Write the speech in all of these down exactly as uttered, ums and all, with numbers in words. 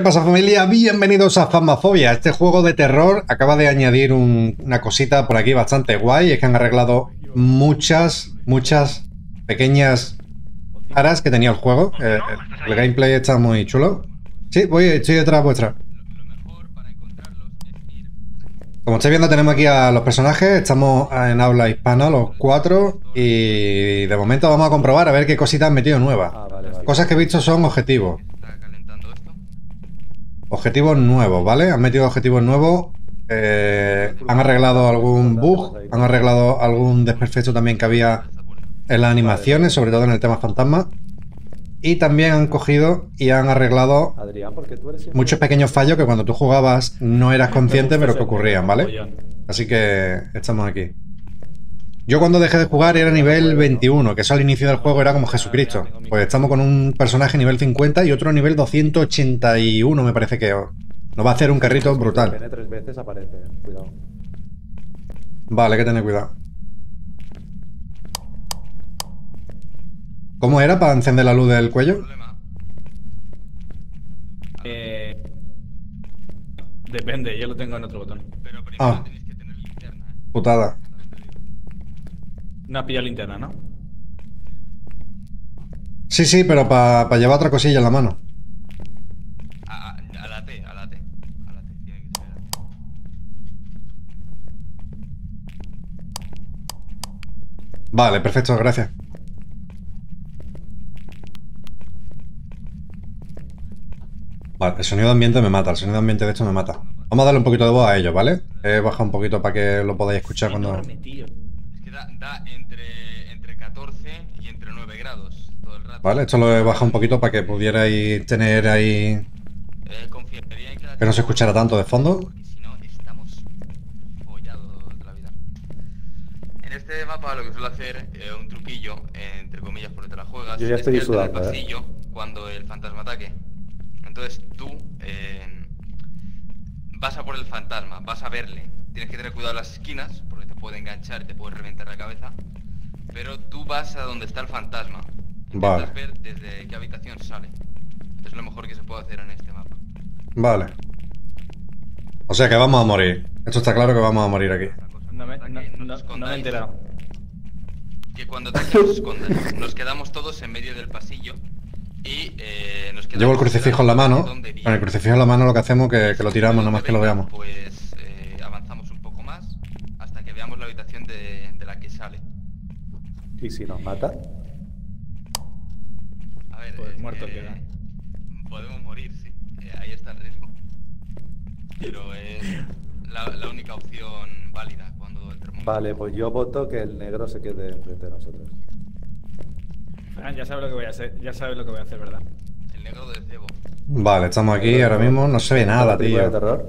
¿Qué pasa, familia? Bienvenidos a Phasmophobia. Este juego de terror acaba de añadir un, una cosita por aquí bastante guay. Es que han arreglado muchas, muchas pequeñas caras que tenía el juego. Eh, el gameplay está muy chulo. Sí, voy, estoy detrás vuestra. Como estáis viendo, tenemos aquí a los personajes. Estamos en habla hispana los cuatro. Y de momento vamos a comprobar a ver qué cositas han metido nuevas. Cosas que he visto son objetivos. Objetivos nuevos, ¿vale? Han metido objetivos nuevos, eh, han arreglado algún bug, han arreglado algún desperfecto también que había en las animaciones, sobre todo en el tema fantasma. Y también han cogido y han arreglado muchos pequeños fallos que cuando tú jugabas no eras consciente, pero que ocurrían, ¿vale? Así que estamos aquí. Yo cuando dejé de jugar era nivel veintiuno, que eso al inicio del juego era como Jesucristo. Pues estamos con un personaje nivel cincuenta y otro nivel doscientos ochenta y uno, me parece que nos va a hacer un carrito brutal. Vale, hay que tener cuidado. ¿Cómo era para encender la luz del cuello? Eh, depende, yo lo tengo en otro botón. Ah, putada. No ha pillado linterna, ¿no? Sí, sí, pero para pa llevar otra cosilla en la mano. A, a la T, a la T. A la T, tiene que ser la T. Vale, perfecto, gracias. Vale, el sonido ambiente me mata, el sonido ambiente de esto me mata. Vamos a darle un poquito de voz a ellos, ¿vale? He bajado un poquito para que lo podáis escuchar cuando... Da, da entre, entre catorce y entre nueve grados todo el rato. Vale, esto lo he bajado un poquito para que pudierais tener ahí... Eh, confiaría en que, que no se escuchara tanto de fondo. Si no, estamos follados de la vida. En este mapa lo que suelo hacer es eh, un truquillo, eh, entre comillas, por detrás de la juegas. Yo ya estoy sudando, el pasillo, ¿eh? Cuando el fantasma ataque. Entonces tú eh, vas a por el fantasma, vas a verle. Tienes que tener cuidado en las esquinas, porque te puede enganchar y te puede reventar la cabeza. Pero tú vas a donde está el fantasma. Vale. Intentas ver desde qué habitación sale. Es lo mejor que se puede hacer en este mapa. Vale. O sea que vamos a morir. Esto está claro que vamos a morir aquí. No me, no, no, no me he enterado. Que cuando te nos escondas. Nos quedamos todos en medio del pasillo. Y eh, nos quedamos... Llevo el crucifijo en la mano. Con el crucifijo en la mano lo que hacemos es que, que lo tiramos, nomás que lo veamos. Pues... De, de la que sale. ¿Y si nos mata? A ver, pues eh, muerto eh, queda. Podemos morir, sí. Eh, ahí está el riesgo. Pero es la, la única opción válida cuando el termómetro... Vale, pues yo voto que el negro se quede enfrente de nosotros. Fran, ya sabes lo que voy a hacer, ya sabes lo que voy a hacer, ¿verdad? El negro de cebo. Vale, estamos aquí ahora mismo, no se ve nada, tío. ¿De terror?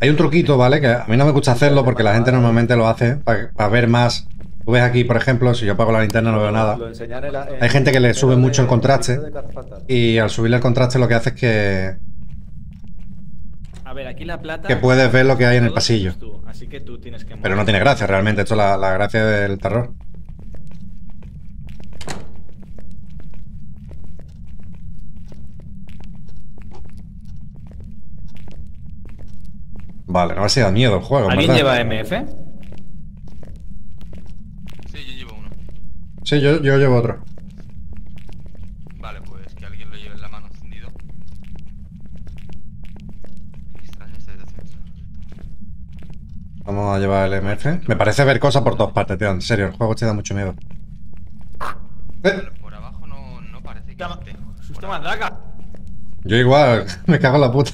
Hay un truquito, ¿vale? Que a mí no me gusta hacerlo porque la gente normalmente lo hace para, para ver más. Tú ves aquí, por ejemplo, si yo apago la linterna no veo nada. Hay gente que le sube mucho el contraste y al subirle el contraste lo que hace es que... A ver, aquí la plata... Que puedes ver lo que hay en el pasillo. Pero no tiene gracia realmente, esto es la, la gracia del terror. Vale, no va a ser da miedo el juego. ¿Alguien lleva M F? Sí, yo llevo uno. Sí, yo, yo llevo otro. Vale, pues que alguien lo lleve en la mano encendido. Vamos a llevar el M F. Me parece ver cosas por todas partes, tío. En serio, el juego te da mucho miedo. ¿Eh? Por abajo no, no parece que... ¡Susto más daga! Yo igual, me cago en la puta.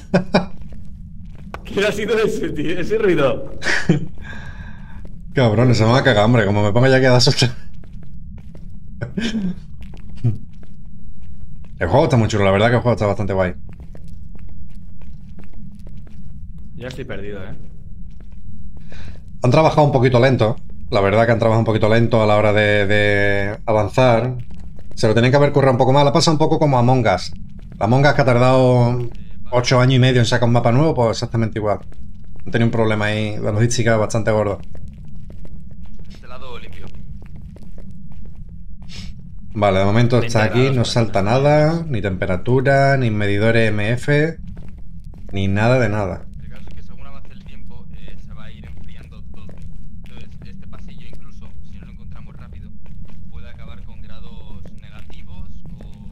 ¿Qué ha sido ese, tío? Ese ruido. Cabrones, se me va a cagar, hombre. Como me pongo ya que das otra. El juego está muy chulo, la verdad que el juego está bastante guay. Ya estoy perdido, eh. Han trabajado un poquito lento. La verdad que han trabajado un poquito lento a la hora de, de avanzar. Se lo tenían que haber currado un poco más. La pasa un poco como a Mongas. La Mongas que ha tardado... ocho años y medio en sacar un mapa nuevo, pues exactamente igual. Han tenido un problema ahí de logística bastante gordo. Este lado limpio. Vale, de momento está aquí, no salta nada, ni temperatura, ni medidores M F, ni nada de nada. El caso es que según avance el tiempo eh, se va a ir enfriando todo. Entonces, este pasillo incluso, si no lo encontramos rápido, puede acabar con grados negativos o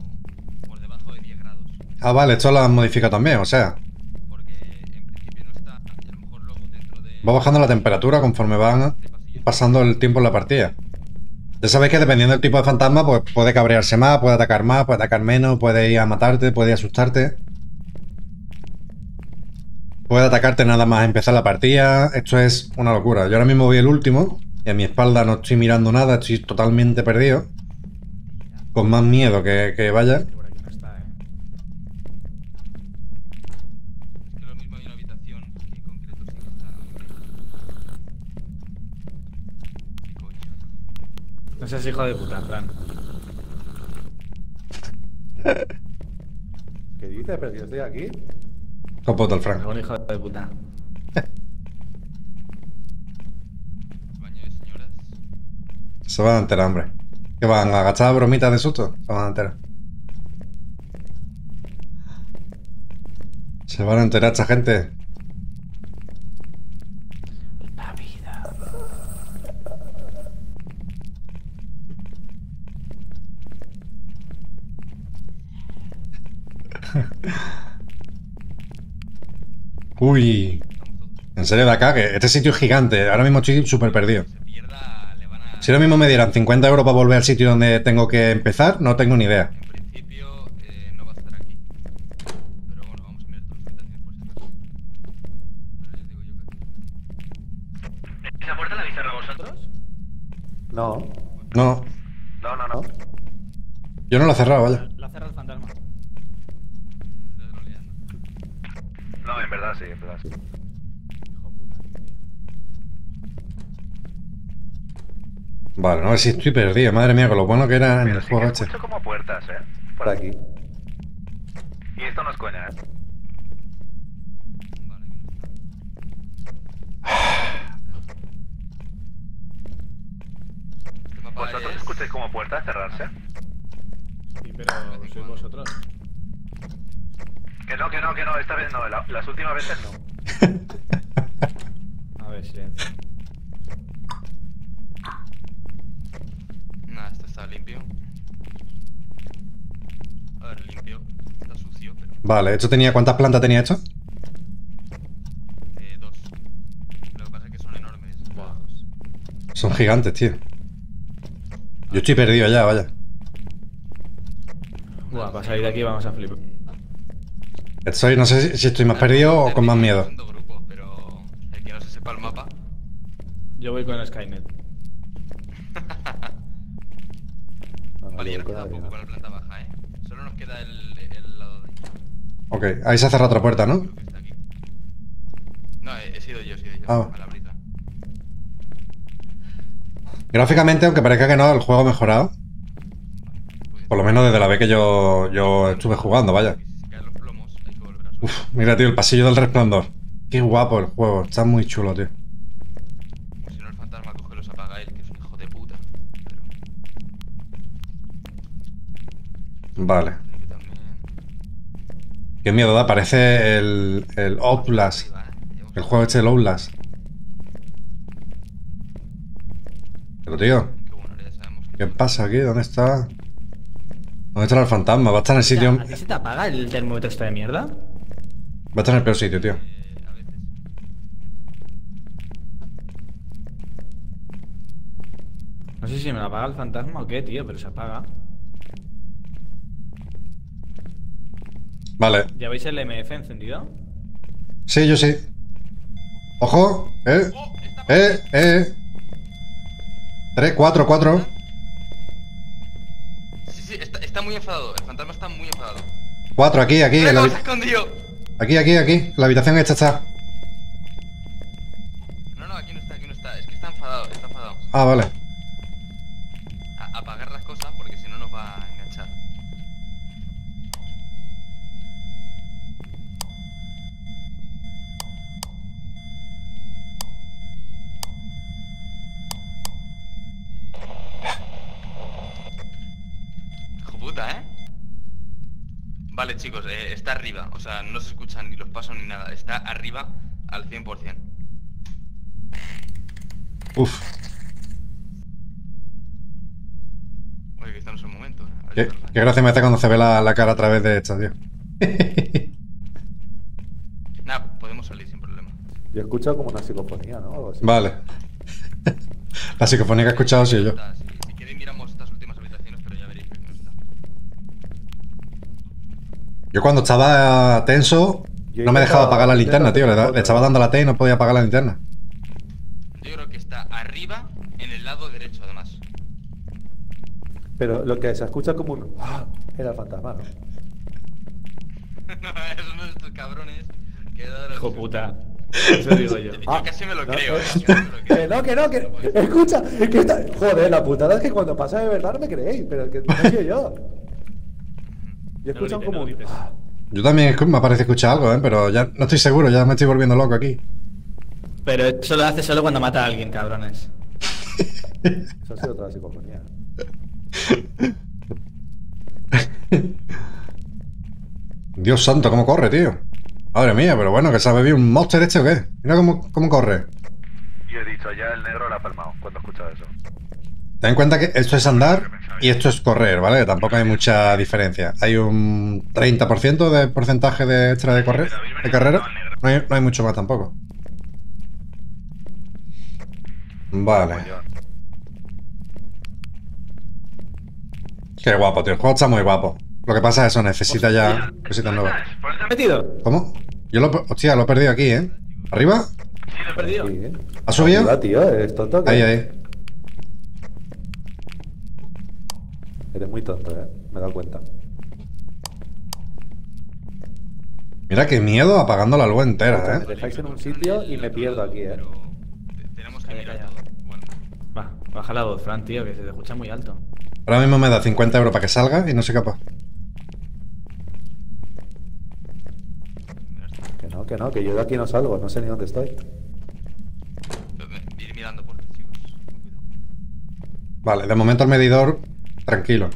por debajo de diez grados. Ah, vale, esto lo han modificado también, o sea. Porque en principio no está, a lo mejor luego dentro de... Va bajando la temperatura conforme van pasando el tiempo en la partida. Ya sabéis que dependiendo del tipo de fantasma, pues puede cabrearse más, puede atacar más, puede atacar menos, puede ir a matarte, puede ir a asustarte. Puede atacarte nada más empezar la partida. Esto es una locura. Yo ahora mismo voy el último y a mi espalda no estoy mirando nada, estoy totalmente perdido. Con más miedo que, que vaya. No seas hijo de puta, Fran. ¿Qué dices? Pero si yo estoy aquí. Copoto, el Fran. Es un hijo de puta. Baño de señoras. Se van a enterar, hombre. ¿Qué van a agachar bromitas de susto? Se van a enterar. Se van a enterar esta gente. Uy, en serio, de acá, que este sitio es gigante. Ahora mismo estoy súper perdido. Si ahora mismo me dieran cincuenta euros para volver al sitio donde tengo que empezar, no tengo ni idea. En principio no va a estar aquí. Pero bueno, vamos a mirar todas las habitaciones por si. ¿Esa puerta la habéis cerrado vosotros? No. No. No, no, no. Yo no la he cerrado, vaya. La ha cerrado el fantasma. No, en verdad sí, en verdad sí. Vale, no, a ver si estoy perdido. Madre mía, con lo bueno que era en el juego este. Escucho como puertas, eh. Por aquí. Y esto no es coña, eh. Vale, aquí no está. ¿Vosotros escucháis como puertas cerrarse? Sí, pero sois vosotros. Que no, que no, que no, esta vez no, la, las últimas veces no. A ver, silencio. Nada, esto está limpio. A ver, limpio. Está sucio, pero... Vale, ¿esto tenía cuántas plantas tenía esto? Eh, dos. Lo que pasa es que son enormes. Wow. Son gigantes, tío. Yo estoy perdido ya, vaya. Buah, para salir de aquí vamos a flipar. Estoy, no sé si estoy más perdido o con más miedo. Grupo, pero el que no se sepa el mapa. Yo voy con Skynet. Vale, ya nos queda poco con la planta baja, ¿eh? Solo nos queda el, el lado de aquí. Ok, ahí se ha cerrado otra puerta, ¿no? Creo que está aquí. No, he, he sido yo, he sido yo. Ah. A la brita. Gráficamente, aunque parezca que no, el juego ha mejorado. Por lo menos desde la vez que yo, yo estuve jugando, vaya. Uf, mira, tío, el pasillo del resplandor. Qué guapo el juego, está muy chulo, tío. Si no, el fantasma coge los apaga él, que es un hijo de puta. Pero... Vale. Qué miedo da, parece el, el Outlast. El juego este del Outlast. Pero, tío, ¿qué pasa aquí? ¿Dónde está? ¿Dónde está el fantasma? Va a estar en el sitio... ¿A ti se te apaga el termómetro este de mierda? Va a estar en el peor sitio, tío. Eh, a veces. No sé si me la apaga el fantasma o qué, tío, pero se apaga. Vale. ¿Ya veis el M F encendido? Sí, yo sí. ¡Ojo! ¡Eh! ¡Eh! ¡Eh! Tres, cuatro, cuatro. Sí, sí, está, está muy enfadado. El fantasma está muy enfadado. Cuatro, aquí, aquí. ¡No, no, se ha escondido! Aquí, aquí, aquí. La habitación esta está. No, no, aquí no está, aquí no está. Es que está enfadado, está enfadado. Ah, vale. A apagar las cosas porque si no nos va a enganchar. Vale, chicos, eh, está arriba. O sea, no se escuchan ni los pasos ni nada. Está arriba al cien por cien. Uf. Oye, que estamos en un momento. Qué, qué gracia me hace cuando se ve la, la cara a través de esta, tío. Nada, podemos salir sin problema. Yo he escuchado como una psicofonía, ¿no? Algo así. Vale. La psicofonía que he escuchado, sí, yo. Si queréis miramos estas últimas habitaciones, pero ya veréis que no está. Yo cuando estaba tenso, no me dejaba apagar la linterna, tío. Le estaba dando la T y no podía apagar la linterna. Yo creo que está arriba, en el lado derecho, además. Pero lo que se escucha como un... era el fantasma, ¿no? No, es uno de estos cabrones que da... Hijo puta. Eso digo yo. Yo, ah, yo casi me lo no, creo, no, eh. Que, que no, que no, que... que escucha, es que está... Joder, la putada es que cuando pasa de verdad no me creéis, pero que no soy yo. Yo escucho no, como... No, yo también me parece escuchar algo, eh, pero ya no estoy seguro, ya me estoy volviendo loco aquí. Pero eso lo hace solo cuando mata a alguien, cabrones. Eso ha sido otra psicofonía. Dios santo, cómo corre, tío. Madre mía, pero bueno, que sabe bien un monster este o qué. Mira cómo, cómo corre. Yo he dicho, ya el negro la ha palmado cuando escuchaba eso. Ten en cuenta que esto es andar y esto es correr, ¿vale? Tampoco hay mucha diferencia. Hay un treinta por ciento de porcentaje de extra de correr, de carrera. No hay, no hay mucho más tampoco. Vale. Qué guapo, tío. El juego está muy guapo. Lo que pasa es eso, necesita ya cositas nuevas. ¿Por eso te has metido? ¿Cómo? Yo lo... Hostia, lo he perdido aquí, ¿eh? ¿Arriba? Sí, lo he perdido. Sí, ¿eh? ¿Ha subido? Arriba, tío, eres tonto. Ahí, ahí. Eres muy tonto, ¿eh? Me he dado cuenta. Mira qué miedo apagando la luz entera, ¿eh? Me dejáis en un sitio y me pierdo aquí, ¿eh? Tenemos que mirar todo. Bueno. Va, baja la voz, Fran, tío, que se te escucha muy alto. Ahora mismo me da cincuenta euros para que salga y no soy capaz. Que no, que no, que yo de aquí no salgo, no sé ni dónde estoy. Ir mirando por ti, chicos. Vale, de momento el medidor, tranquilo.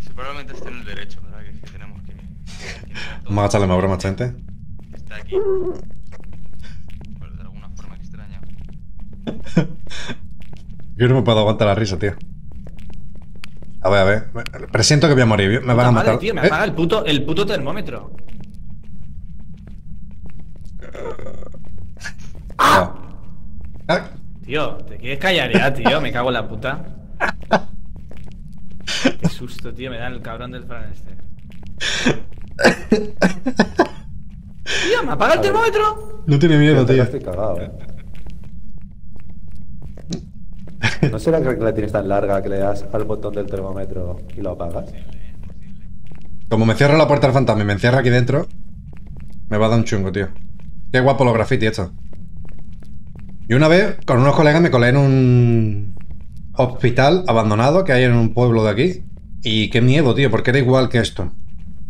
Sí, probablemente esté en el derecho, ¿verdad? Que, que tenemos que... que vamos a echarle más broma a esta gente. Está aquí. Pero de alguna forma extraña. Yo no me puedo aguantar la risa, tío. A ver, a ver. Presiento que voy a morir. Me van a matar. Madre, tío, me apaga el puto, el puto termómetro. ¡Ah! Ah. Tío, te quieres callar ya, tío. Me cago en la puta. Qué susto, tío. Me dan el cabrón del Fran este. Tío, me apaga el termómetro. No tiene miedo, tío. Estoy cagado, eh. ¿No será que la tienes tan larga que le das al botón del termómetro y lo apagas? Como me cierra la puerta del fantasma y me encierra aquí dentro, me va a dar un chungo, tío. Qué guapo los graffiti esto. Y una vez, con unos colegas, me colé en un hospital abandonado que hay en un pueblo de aquí. Y qué miedo, tío, porque era igual que esto.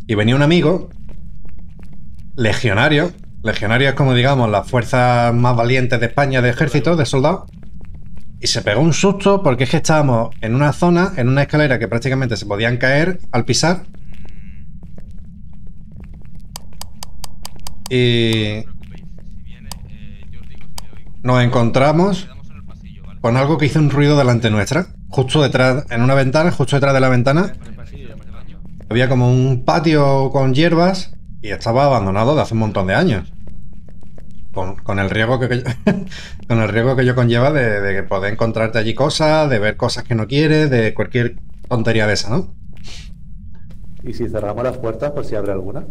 Y venía un amigo, legionario. Legionario es como, digamos, las fuerzas más valientes de España de ejército, de soldados. Y se pegó un susto porque es que estábamos en una zona, en una escalera que prácticamente se podían caer al pisar. Y... nos encontramos con algo que hizo un ruido delante nuestra. Justo detrás, en una ventana, justo detrás de la ventana. Había como un patio con hierbas y estaba abandonado de hace un montón de años. Con, con el riesgo que, que yo, con el riesgo que yo conlleva de, de poder encontrarte allí cosas, de ver cosas que no quieres, de cualquier tontería de esa, ¿no? ¿Y si cerramos las puertas por si abre alguna?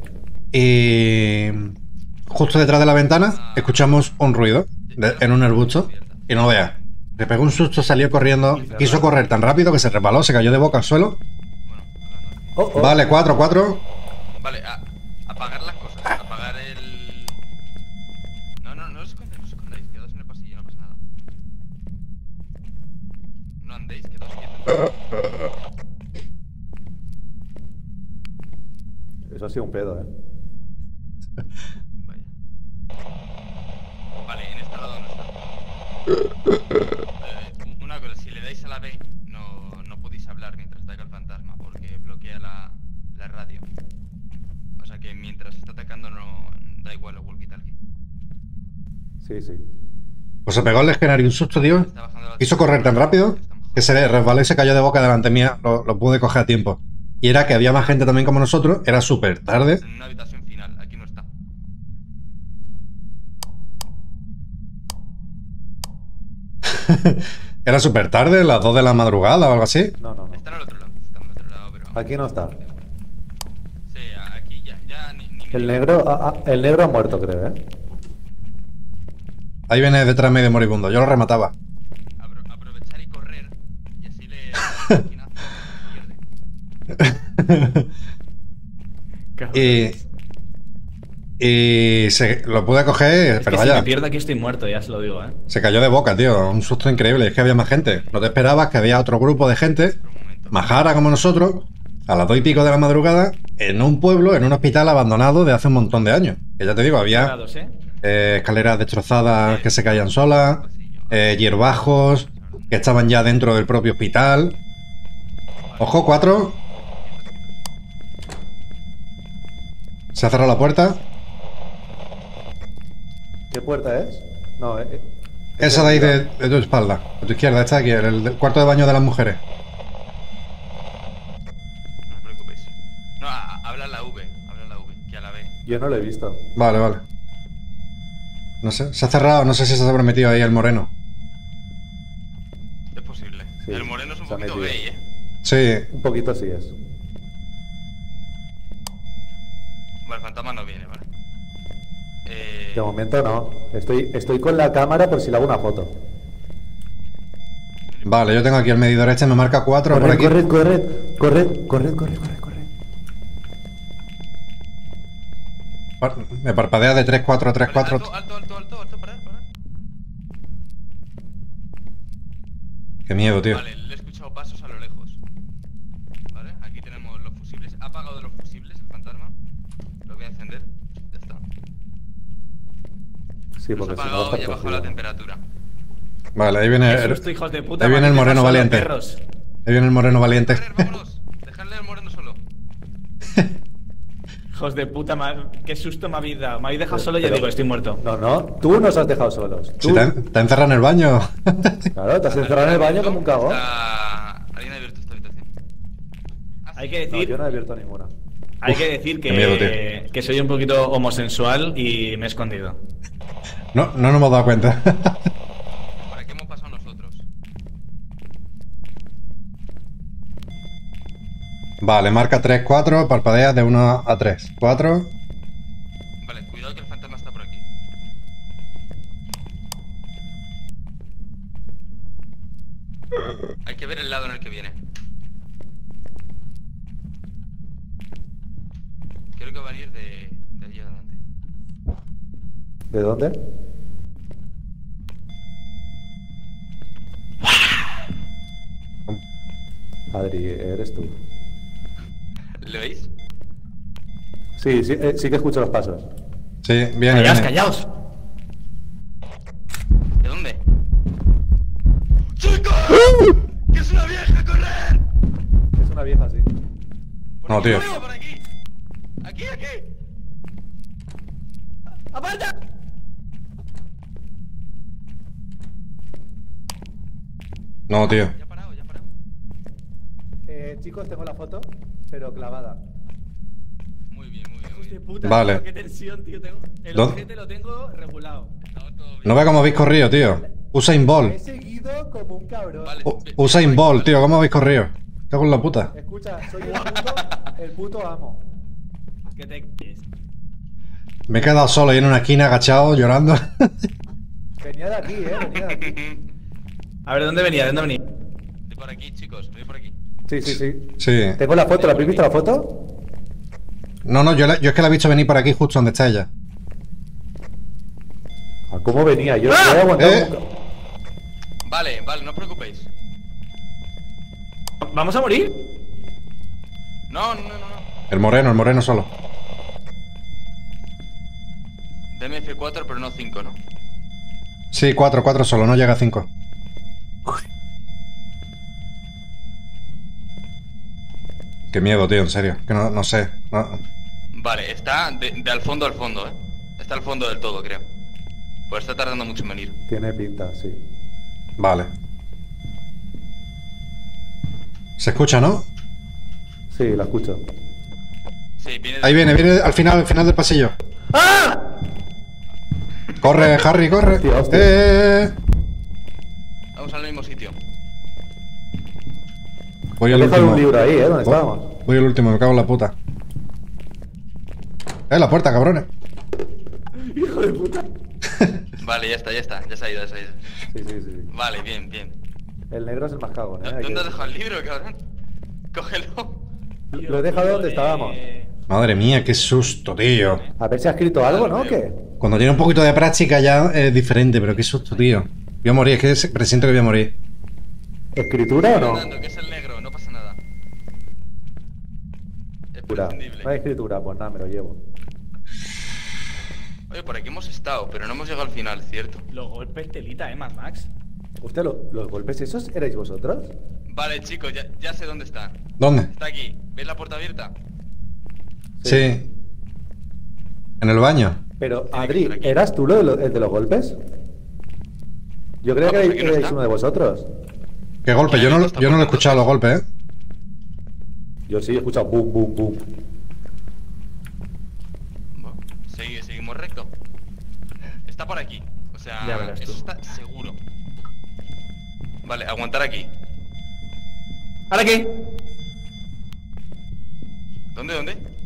Y justo detrás de la ventana escuchamos un ruido de, en un arbusto y no veas. Le pegó un susto, salió corriendo, quiso correr tan rápido que se resbaló, se cayó de boca al suelo. Oh, oh. Vale, cuatro, cuatro. Vale, a, apagar las cosas, apagar el... Eso ha sido un pedo, eh. Vaya. Vale, en este lado no está. Eh, una cosa, si le dais a la B, no, no podéis podéis hablar mientras ataca el fantasma porque bloquea la, la radio. O sea que mientras está atacando no da igual el walkie-talkie. Sí, sí. Pues se pegó el legionario un susto, tío. Quiso correr tan rápido que se le resbaló y se cayó de boca delante mía. Lo, lo pude coger a tiempo. Y era que había más gente también como nosotros. Era súper tarde. En una habitación final. Aquí no está. Era súper tarde, las dos de la madrugada o algo así. No, no, no. Está en el otro lado. Está en el otro lado, pero... Aquí no está. Sí, aquí ya. ya ni, ni el, negro, a, a, el negro ha muerto, creo, ¿eh? Ahí viene detrás medio moribundo. Yo lo remataba. Apro aprovechar y correr. Y así le... y, y se, lo pude coger, es pero que vaya. Si me pierdo aquí estoy muerto, ya se lo digo, ¿eh? Se cayó de boca, tío. Un susto increíble. Es que había más gente. No te esperabas que había otro grupo de gente, majara como nosotros, a las dos y pico de la madrugada, en un pueblo, en un hospital abandonado de hace un montón de años. Que ya te digo, había eh, escaleras destrozadas que se caían solas, eh, hierbajos que estaban ya dentro del propio hospital. Ojo, cuatro. ¿Se ha cerrado la puerta? ¿Qué puerta es? No, es... Esa de ahí de, de tu espalda, de tu izquierda, está aquí, el, el cuarto de baño de las mujeres. No os preocupéis. No, a, habla la V, habla la V, que a la B. Yo no lo he visto. Vale, vale. No sé, se ha cerrado, no sé si se ha prometido ahí el moreno. Es posible. Sí, el moreno es un poquito gay, ¿eh? Sí. Un poquito así es. Bueno, el fantasma no viene, ¿vale? Eh... De momento no. Estoy, estoy con la cámara por si le hago una foto. Vale, yo tengo aquí el medidor este, me marca cuatro. Corred, por aquí. Corred, corred, corred, corred, corred, corred, corred. Me parpadea de tres, cuatro, tres, cuatro. Alto, alto, alto, alto, alto, parad, parad. Qué miedo, tío. Vale, le he escuchado pasos a lo lejos. Vale, aquí tenemos los fusibles. Ha apagado los fusibles el fantasma. Voy a encender, ya está. Sí, porque se apagó y ha bajado la temperatura. Vale, ahí viene el... Susto, hijos de puta, ahí viene el moreno valiente. Ahí viene el moreno valiente. Vámonos, dejadle al moreno solo. Hijos de puta, ma... qué susto me habéis dado. Me habéis dejado solo y yo digo, estoy muerto. No, no, tú nos has dejado solos. Sí, te, han, te han encerrado en el baño. Claro, te has encerrado en el baño como un cagón. ¿Alguien ha abierto esta habitación? Hay que decir... No, yo no he abierto ninguna. Hay Uf, que decir que, miedo, que soy un poquito homosensual y me he escondido. No, no nos hemos dado cuenta. ¿Para qué hemos pasado nosotros? Vale, marca tres, cuatro, parpadea de uno a tres. cuatro. Vale, cuidado que el fantasma está por aquí. Hay que ver el lado en el que viene. Creo que va a venir de, de allí adelante. ¿De dónde? Adri, eres tú. ¿Lo veis? Sí, sí, eh, sí que escucho los pasos. Sí, viene. Callaos, callaos. ¿De dónde? ¡Chicos! ¡Que es una vieja, correr! Es una vieja, sí. No, tío. ¡Aquí, aquí! ¡Aparta! No, tío. Ya he parado, ya he parado. Eh, chicos, tengo la foto, pero clavada. Muy bien, muy bien. Muy bien. Puta, vale. Tío, qué tensión, tío. Tengo... El ¿Dó? Objeto lo tengo regulado. No veo cómo habéis corrido, tío. Usain Bolt. He seguido como un cabrón. Vale, Usain Bolt, tío. ¿Cómo habéis corrido? ¿Qué hago en la puta? Escucha, soy el puto, el puto amo. Que te... Me he quedado solo ahí en una esquina agachado, llorando. Venía de aquí, eh, venía de aquí. A ver, ¿dónde venía? ¿Dónde venía? De por aquí, chicos, de por aquí. Sí, sí, sí. sí. ¿Tengo la foto? ¿La habéis visto la foto? No, no, yo, la, yo es que la he visto venir por aquí justo donde está ella. ¿A cómo venía? Yo ¡Ah! no he eh. Vale, vale, no os preocupéis. ¿Vamos a morir? No, no, no, no. El moreno, el moreno solo. Deme F cuatro, pero no cinco, ¿no? Sí, cuatro, cuatro solo, no llega a cinco. Qué miedo, tío, en serio. Que no, no sé. No. Vale, está de, de al fondo al fondo, ¿eh? Está al fondo del todo, creo. Pues está tardando mucho en venir. Tiene pinta, sí. Vale. ¿Se escucha, no? Sí, la escucho. Sí, viene de... Ahí viene, viene al final, al final del pasillo. ¡Ah! Corre, Harry, corre. Hostia, hostia. Eh. Vamos al mismo sitio. Voy al último. Un libro ahí, ¿eh? ¿Dónde estábamos? Voy al último, me cago en la puta. Eh, la puerta, cabrones. Hijo de puta. Vale, ya está, ya está. Ya se ha ido, ya se ha ido. Sí, sí, sí, sí. Vale, bien, bien. El negro es el más cagón, ¿eh? ¿Dónde has dejado el libro, cabrón? Cógelo. Dios, lo he dejado donde estábamos. Madre mía, qué susto, tío. A ver si ha escrito algo, ¿no? ¿Qué? Cuando tiene un poquito de práctica ya es diferente, pero qué susto, tío. Voy a morir, es que presiento que voy a morir. ¿Escritura o no? Que es el negro, no pasa nada. Es no hay escritura, pues nada, me lo llevo. Oye, por aquí hemos estado, pero no hemos llegado al final, ¿cierto? Los golpes telita, ¿eh, Mad Max? ¿Usted lo, los golpes esos erais vosotros? Vale, chicos, ya, ya sé dónde está. ¿Dónde? Está aquí. ¿Ves la puerta abierta? Sí. Sí. En el baño. Pero, Adri, ¿eras tú lo de lo, el de los golpes? Yo creo no, que pues erais no uno de vosotros. ¿Qué golpe? Yo no, yo no lo he escuchado los golpes, ¿eh? Yo sí, he escuchado boom, boom, boom. Seguimos, seguimos recto. Está por aquí. O sea, ya verás, eso tú está seguro. Vale, aguantar aquí. ¡Ahora aquí! ¿Dónde, dónde?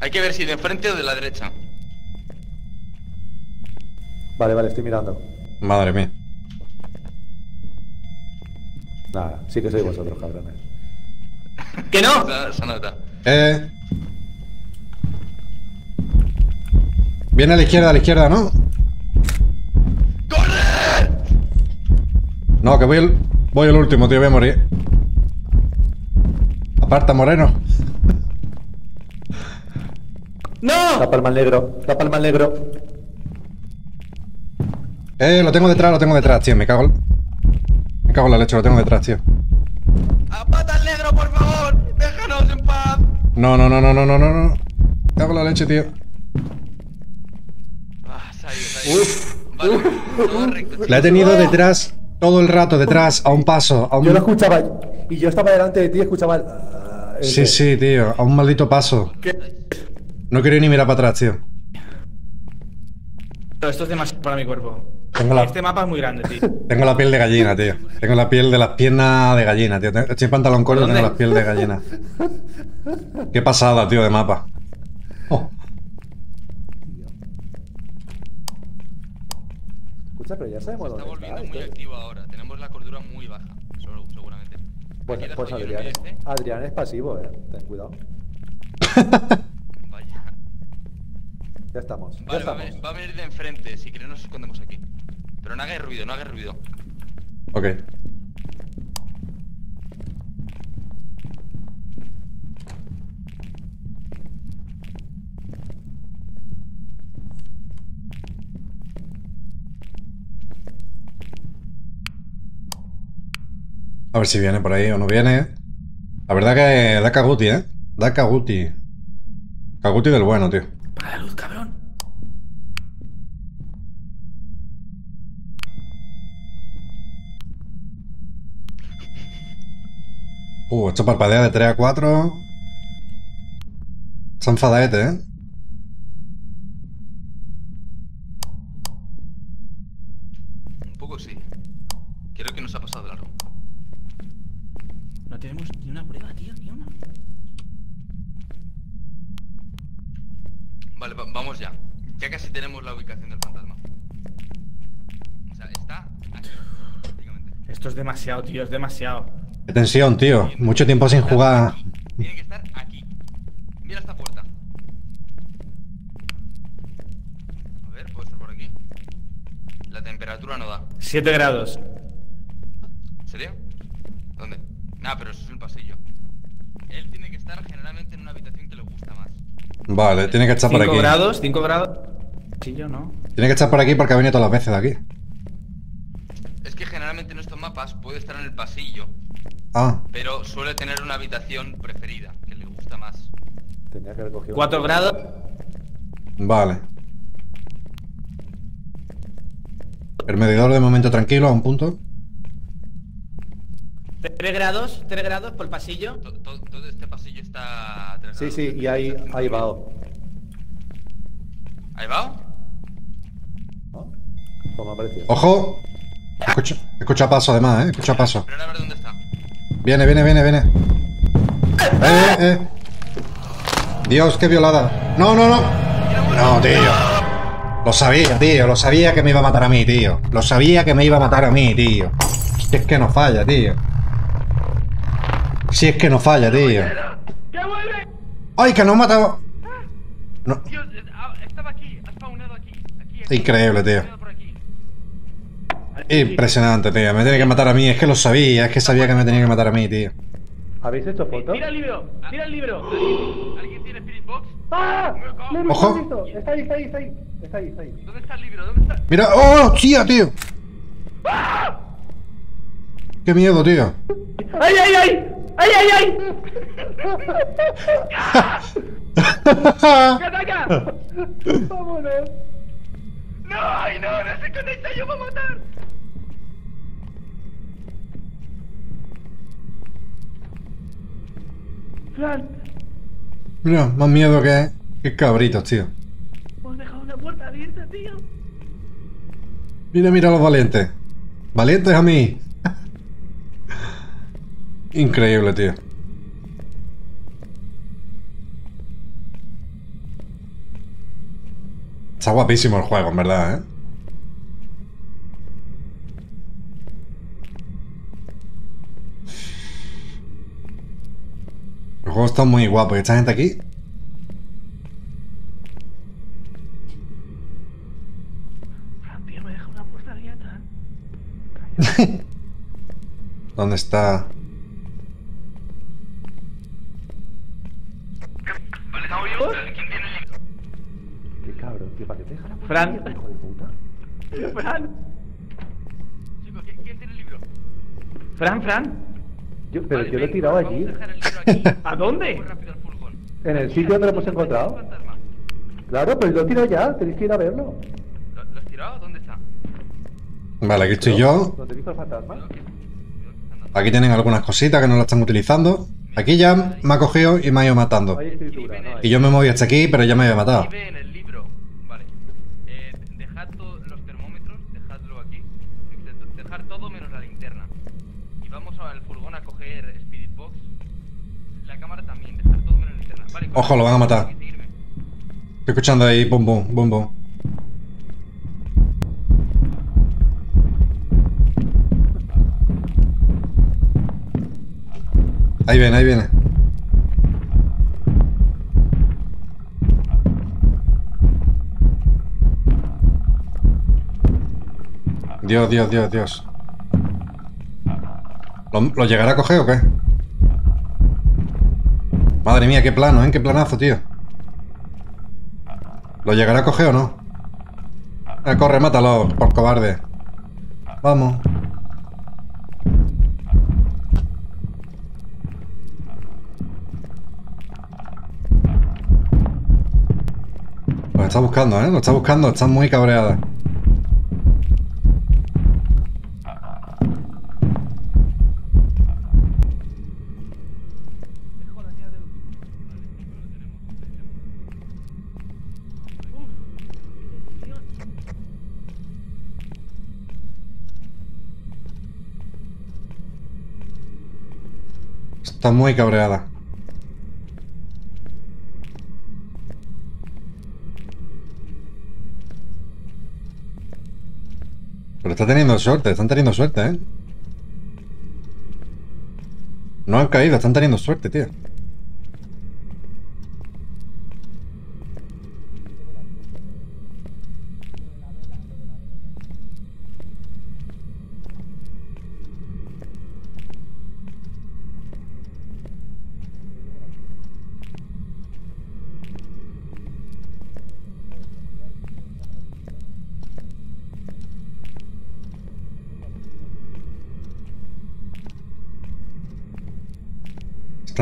Hay que ver si de enfrente o de la derecha. Vale, vale, estoy mirando. Madre mía. Nada, sí que sois vosotros, cabrones. ¡Que no! Se nota. Eh. Viene a la izquierda, a la izquierda, ¿no? ¡Corre! No, que voy el, voy el último, tío, voy a morir. Aparta, moreno. ¡No! La palma al negro, la palma al negro. Eh, lo tengo detrás, lo tengo detrás, tío, me cago en... Me cago en la leche, lo tengo detrás, tío. ¡Apata al negro, por favor! ¡Déjanos en paz! No, no, no, no, no, no, no, no. Me cago en la leche, tío. Ah, se ha ido, se ha ido. Uf. Vale, uh, todo recto, la he tenido detrás, todo el rato, detrás, a un paso, a un... Yo lo escuchaba, y yo estaba delante de ti y escuchaba el... Uh, el... Sí, sí, tío, a un maldito paso. ¿Qué? No quería ni mirar para atrás, tío. Pero esto es demasiado para mi cuerpo. La... Este mapa es muy grande, tío. Tengo la piel de gallina, tío. Tengo la piel de las piernas de gallina, tío. Estoy en pantalón corto y tengo la piel de gallina. Qué pasada, tío, de mapa. Oh. Escucha, pero ya sabemos dónde está. Se está volviendo muy activo ahora. Tenemos la cordura muy baja, seguramente. Pues, pues Adrián, es, Adrián es pasivo, eh. Ten cuidado. Vaya. Ya estamos. Vale, ya estamos. Va, a venir, va a venir de enfrente. Si quieres, nos escondemos aquí. Pero no hagáis ruido, no hagáis ruido. Ok. A ver si viene por ahí o no viene. La verdad que da caguti, eh. Da caguti. Caguti del bueno, tío. Para la luz, cabrón. Uh, esto parpadea de tres a cuatro. Está enfadaete, ¿eh? Un poco sí. Creo que nos ha pasado largo. No tenemos ni una prueba, tío, ni una. Vale, va vamos ya. Ya casi tenemos la ubicación del fantasma. O sea, está aquí, prácticamente. Esto es demasiado, tío, es demasiado. Qué tensión, tío. Mucho tiempo sin jugar. Tiene que estar aquí. Mira esta puerta. A ver, ¿puedo estar por aquí? La temperatura no da. siete grados. ¿Serio? ¿Dónde? Nah, pero eso es el pasillo. Él tiene que estar generalmente en una habitación que le gusta más. Vale, tiene que estar por aquí. cinco grados, cinco grados. Pasillo, ¿no? Tiene que estar por aquí porque ha venido todas las veces de aquí. Es que generalmente en estos mapas puede estar en el pasillo. Ah. Pero suele tener una habitación preferida, que le gusta más. Tenía que haber cogido ¿cuatro grados? Vale. El medidor de momento tranquilo, a un punto. Tres grados, tres grados por el pasillo. Todo, todo este pasillo está... Sí, sí, y ahí, ahí va. ¿Ahí va? ¿No? Pues me ha parecido. ¡Ojo! Escucha, escucha paso además, eh. Escucha paso. Pero a ver dónde está. Viene, viene, viene, viene. ¡Eh, eh! Dios, qué violada. No, no, no. No, tío. Lo sabía, tío, lo sabía que me iba a matar a mí, tío. Lo sabía que me iba a matar a mí, tío. Si es que no falla, tío. Si es que no falla, tío. ¡Ay, que no ha matado! No. Increíble, tío. Impresionante, tío. Me tiene que matar a mí. Es que lo sabía, es que sabía que me tenía que matar a mí, tío. ¿Habéis hecho fotos? ¡Tira el libro! ¡Tira el libro! ¿Alguien tiene Spirit Box? ¡Ah! ¡Ojo! Está ahí, está ahí, está ahí. Está ahí, está ahí. ¿Dónde está el libro? ¿Dónde está? Mira, oh, tía, tío. ¡Ah! Qué miedo, tío. ¡Ay, ay, ay! ¡Ay, ay, ay! ¡Que ataca! ¡Vámonos! ¡No, ay, no! ¡No se conecta! ¡Yo voy a matar! ¡Fran! Mira, más miedo que... ¡Qué cabritos, tío! Hemos dejado una puerta abierta, tío. Mira, mira los valientes. Valientes a mí. Increíble, tío. Está guapísimo el juego, en verdad, ¿eh? El juego está muy guapo. ¿Y esta gente aquí? ¿Dónde está? Vale, estamos yo. ¿Quién tiene el libro? Qué cabrón, tío, ¿para qué te deja la puerta? Fran, hijo de puta. Fran. Chicos, ¿quién tiene el libro? Fran, Fran. Yo, pero vale, yo lo he tirado allí. Vamos a dejar el libro aquí. ¿A dónde? En el sitio donde lo hemos encontrado. Claro, pues lo he tirado ya, tenéis que ir a verlo. ¿Lo, lo has tirado? ¿Dónde está? Vale, aquí estoy yo. Aquí tienen algunas cositas que no la están utilizando. Aquí ya me ha cogido y me ha ido matando. Y yo me moví hasta aquí, pero ya me había matado. Ojo, lo van a matar. Estoy escuchando ahí, bum, bum, bum, bum. Ahí viene, ahí viene. Dios, Dios, Dios, Dios. ¿Lo, ¿Lo llegará a coger o qué? Madre mía, qué plano, ¿eh? Qué planazo, tío. ¿Lo llegará a coger o no? Eh, corre, mátalo, por cobarde. Vamos. Lo está buscando, ¿eh? Lo está buscando, está muy cabreada. Está muy cabreada. Pero está teniendo suerte, están teniendo suerte, ¿eh? No han caído, están teniendo suerte, tío.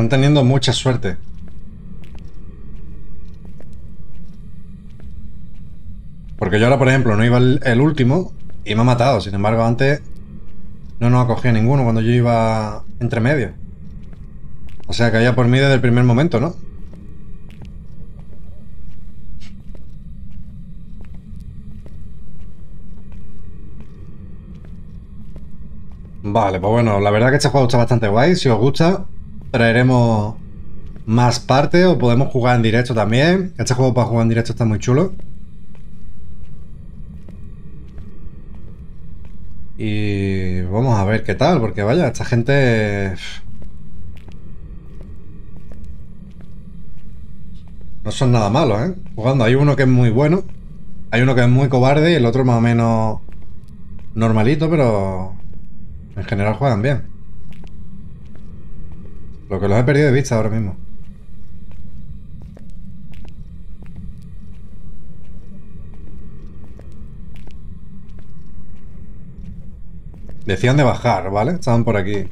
Están teniendo mucha suerte. Porque yo ahora, por ejemplo, no iba el, el último y me ha matado. Sin embargo, antes no nos acogía ninguno cuando yo iba entre medio. O sea, caía por mí desde el primer momento, ¿no? Vale, pues bueno, la verdad que este juego está bastante guay. Si os gusta, traeremos más partes o podemos jugar en directo también. Este juego para jugar en directo está muy chulo. Y vamos a ver qué tal, porque vaya, esta gente... No son nada malos, ¿eh? Jugando, hay uno que es muy bueno, hay uno que es muy cobarde y el otro más o menos normalito, pero en general juegan bien. Lo que los he perdido de vista ahora mismo. Decían de bajar, ¿vale? Estaban por aquí.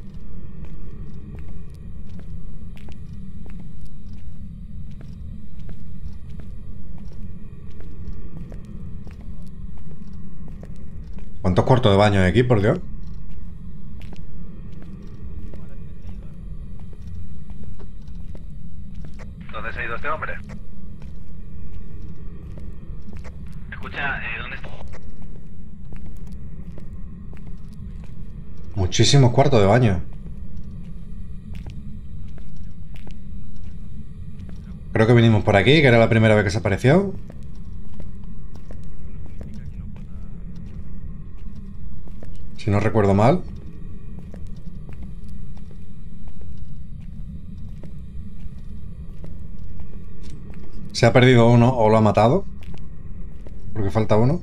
¿Cuántos cuartos de baño hay aquí, por Dios? ¿Dónde se ha ido este hombre? Escucha, eh, ¿dónde está? Muchísimos cuartos de baño. Creo que vinimos por aquí, que era la primera vez que se apareció. Si no recuerdo mal. Se ha perdido uno o lo ha matado. Porque falta uno.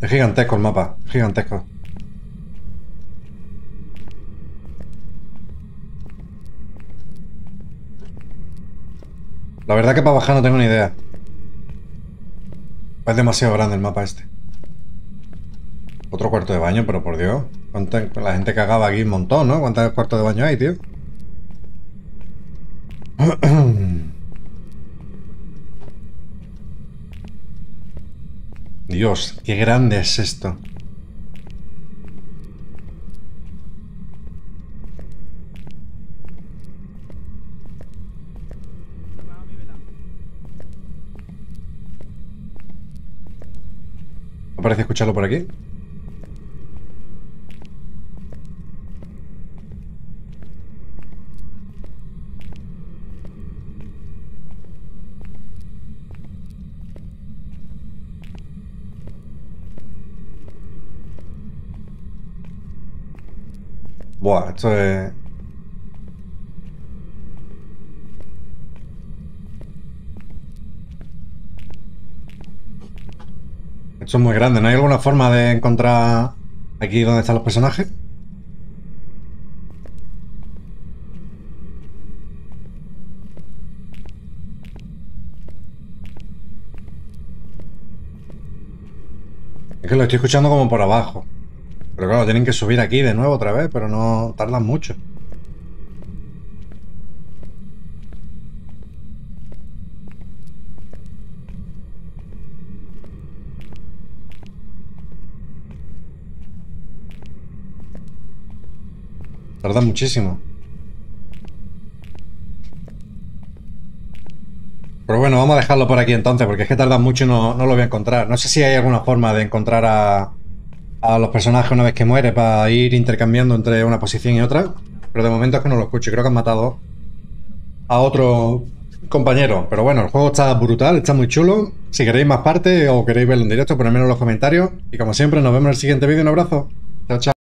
Es gigantesco el mapa, gigantesco. La verdad que para bajar no tengo ni idea. Es demasiado grande el mapa este. Otro cuarto de baño, pero por Dios. ¿Cuánta, la gente cagaba aquí un montón, ¿no? ¿Cuántos cuartos de baño hay, tío? Dios, qué grande es esto. Me parece escucharlo por aquí. Buah, esto es... Esto es muy grande. ¿No hay alguna forma de encontrar aquí donde están los personajes? Es que lo estoy escuchando como por abajo. Pero claro, tienen que subir aquí de nuevo otra vez, pero no tardan mucho. Tardan muchísimo. Pero bueno, vamos a dejarlo por aquí entonces, porque es que tardan mucho y no, no lo voy a encontrar. No sé si hay alguna forma de encontrar a... a los personajes una vez que muere para ir intercambiando entre una posición y otra, pero de momento es que no lo escucho. Creo que han matado a otro compañero, pero bueno, el juego está brutal, está muy chulo. Si queréis más partes o queréis verlo en directo, ponedmelo en los comentarios y como siempre nos vemos en el siguiente vídeo. Un abrazo, chao chao.